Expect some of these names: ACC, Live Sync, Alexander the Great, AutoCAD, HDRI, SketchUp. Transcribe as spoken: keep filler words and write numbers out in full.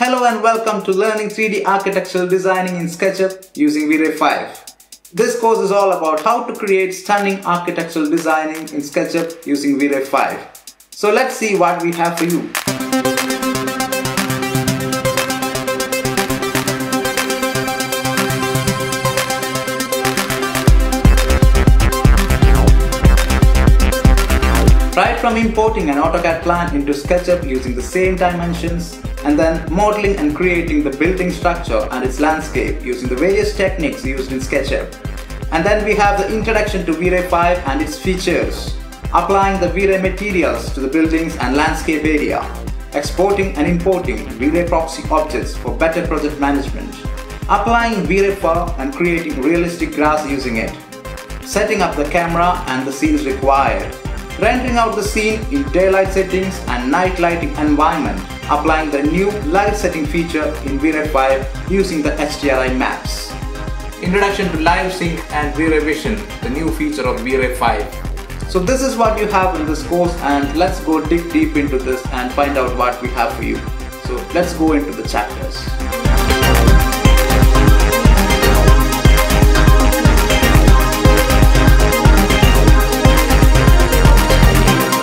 Hello and welcome to learning three D architectural designing in SketchUp using V Ray five. This course is all about how to create stunning architectural designing in SketchUp using V Ray five. So let's see what we have for you. Right from importing an AutoCAD plan into SketchUp using the same dimensions, and then modeling and creating the building structure and its landscape using the various techniques used in SketchUp. And then we have the introduction to V Ray five and its features, applying the V Ray materials to the buildings and landscape area, exporting and importing V Ray proxy objects for better project management, applying V Ray four and creating realistic graphs using it, setting up the camera and the scenes required, rendering out the scene in daylight settings and night lighting environment, applying the new live setting feature in V Ray five using the H D R I maps. Introduction to Live Sync and V Ray Vision, the new feature of V Ray five. So this is what you have in this course, and let's go dig deep into this and find out what we have for you. So let's go into the chapters.